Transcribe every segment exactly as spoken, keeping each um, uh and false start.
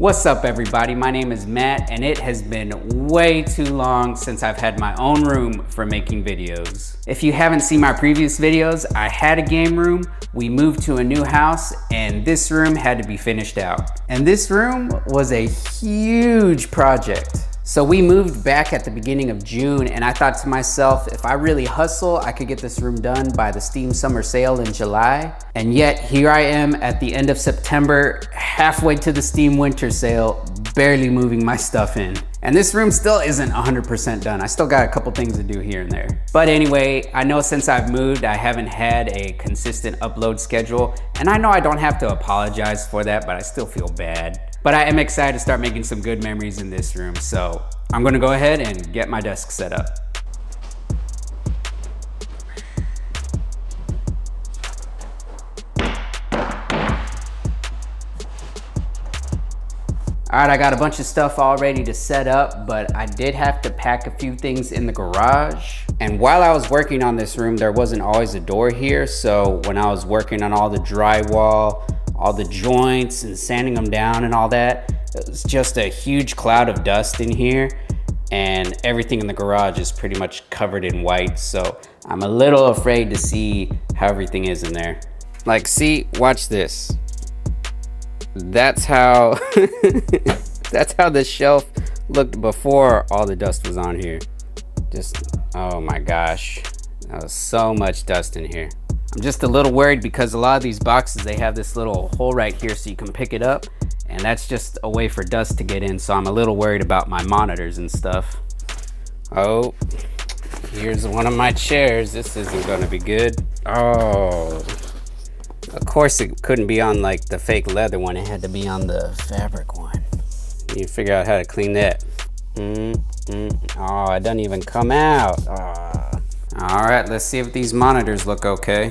What's up everybody, my name is Matt and it has been way too long since I've had my own room for making videos. If you haven't seen my previous videos, I had a game room, we moved to a new house, and this room had to be finished out. And this room was a huge project. So we moved back at the beginning of June and I thought to myself, if I really hustle, I could get this room done by the Steam summer sale in July. And yet here I am at the end of September, halfway to the Steam winter sale, barely moving my stuff in. And this room still isn't one hundred percent done. I still got a couple things to do here and there. But anyway, I know since I've moved, I haven't had a consistent upload schedule. And I know I don't have to apologize for that, but I still feel bad. But I am excited to start making some good memories in this room, so I'm gonna go ahead and get my desk set up. All right, I got a bunch of stuff all ready to set up, but I did have to pack a few things in the garage. And while I was working on this room, there wasn't always a door here, so when I was working on all the drywall, all the joints and sanding them down and all that, it was just a huge cloud of dust in here, and everything in the garage is pretty much covered in white, so I'm a little afraid to see how everything is in there. Like, see, watch this. That's how that's how this shelf looked before all the dust was on here. Just, oh my gosh, that was so much dust in here. I'm just a little worried because a lot of these boxes, they have this little hole right here so you can pick it up, and that's just a way for dust to get in, so I'm a little worried about my monitors and stuff. Oh, here's one of my chairs. This isn't gonna be good. Oh, of course it couldn't be on like the fake leather one. It had to be on the fabric one. You figure out how to clean that. Mm-mm. Oh, it doesn't even come out. Oh. All right, let's see if these monitors look okay.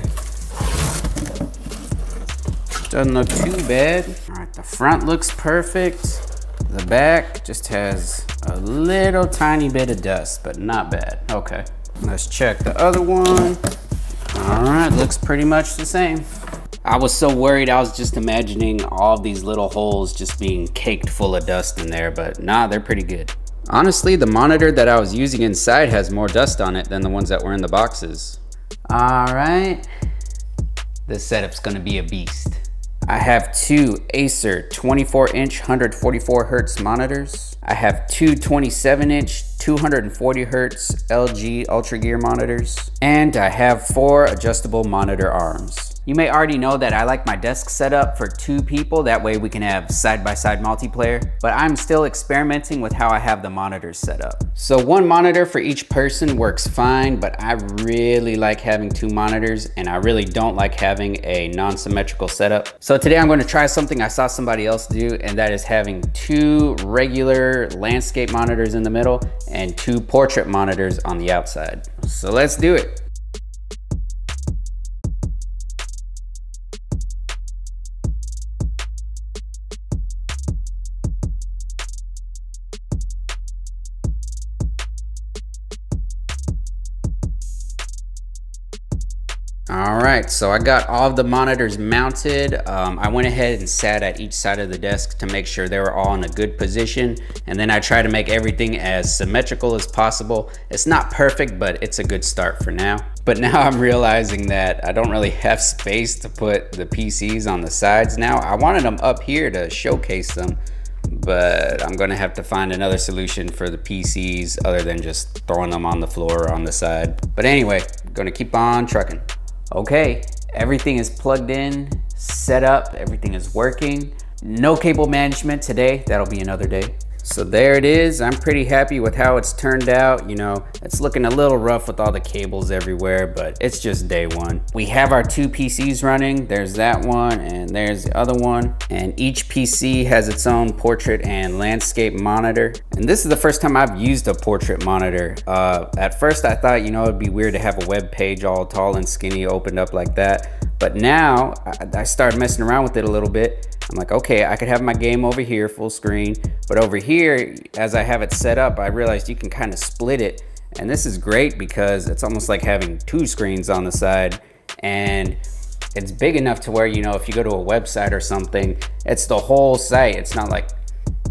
Doesn't look too bad. All right, the front looks perfect. The back just has a little tiny bit of dust, but not bad. Okay, let's check the other one. All right, looks pretty much the same. I was so worried, I was just imagining all these little holes just being caked full of dust in there, but nah, they're pretty good. Honestly, the monitor that I was using inside has more dust on it than the ones that were in the boxes. All right, this setup's gonna be a beast. I have two Acer twenty-four inch one forty-four hertz monitors. I have two twenty-seven inch two forty hertz L G Ultra Gear monitors. And I have four adjustable monitor arms. You may already know that I like my desk set up for two people, that way we can have side-by-side multiplayer, but I'm still experimenting with how I have the monitors set up. So one monitor for each person works fine, but I really like having two monitors and I really don't like having a non-symmetrical setup. So today I'm gonna try something I saw somebody else do, and that is having two regular landscape monitors in the middle and two portrait monitors on the outside. So let's do it. All right, so I got all of the monitors mounted. Um, I went ahead and sat at each side of the desk to make sure they were all in a good position. And then I try to make everything as symmetrical as possible. It's not perfect, but it's a good start for now. But now I'm realizing that I don't really have space to put the P Cs on the sides now. I wanted them up here to showcase them, but I'm gonna have to find another solution for the P Cs other than just throwing them on the floor or on the side. But anyway, I'm gonna keep on trucking. Okay, everything is plugged in, set up, everything is working. No cable management today, that'll be another day. So there it is, I'm pretty happy with how it's turned out. You know, it's looking a little rough with all the cables everywhere, but it's just day one. We have our two P Cs running, there's that one and there's the other one. And each P C has its own portrait and landscape monitor. And this is the first time I've used a portrait monitor. Uh, at first I thought, you know, it'd be weird to have a web page all tall and skinny opened up like that. But now I, I started messing around with it a little bit. I'm like, okay, I could have my game over here full screen, but over here, as I have it set up, I realized you can kind of split it. And this is great because it's almost like having two screens on the side, and it's big enough to where, you know, if you go to a website or something, it's the whole site. It's not like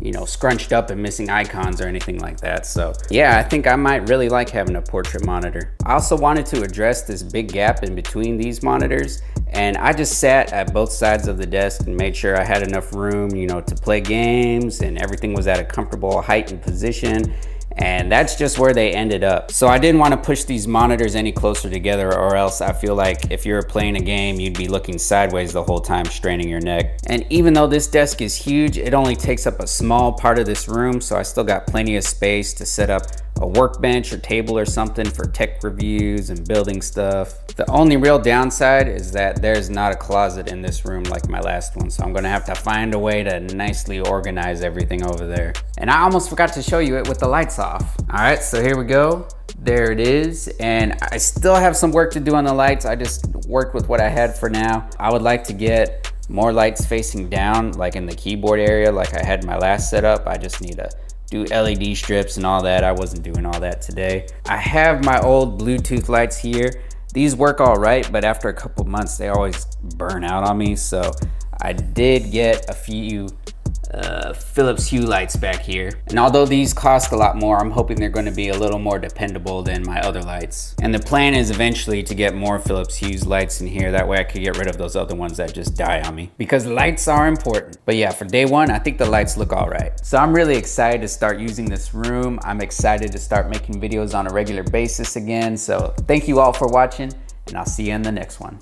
you know, scrunched up and missing icons or anything like that. So yeah, I think I might really like having a portrait monitor. I also wanted to address this big gap in between these monitors, and I just sat at both sides of the desk and made sure I had enough room, you know, to play games, and everything was at a comfortable height and position. And that's just where they ended up. So I didn't want to push these monitors any closer together, or else I feel like if you're playing a game, you'd be looking sideways the whole time, straining your neck. And even though this desk is huge, it only takes up a small part of this room, so I still got plenty of space to set up a workbench or table or something for tech reviews and building stuff. The only real downside is that there's not a closet in this room like my last one, so I'm gonna have to find a way to nicely organize everything over there. And I almost forgot to show you it with the lights off. All right, so here we go. There it is, and I still have some work to do on the lights. I just worked with what I had for now. I would like to get more lights facing down, like in the keyboard area, like I had in my last setup. I just need a do L E D strips and all that. I wasn't doing all that today. I have my old Bluetooth lights here. These work all right, but after a couple months, they always burn out on me. So I did get a few uh, Philips Hue lights back here. And although these cost a lot more, I'm hoping they're gonna be a little more dependable than my other lights. And the plan is eventually to get more Philips Hue lights in here. That way I could get rid of those other ones that just die on me, because lights are important. But yeah, for day one, I think the lights look all right. So I'm really excited to start using this room. I'm excited to start making videos on a regular basis again. So thank you all for watching, and I'll see you in the next one.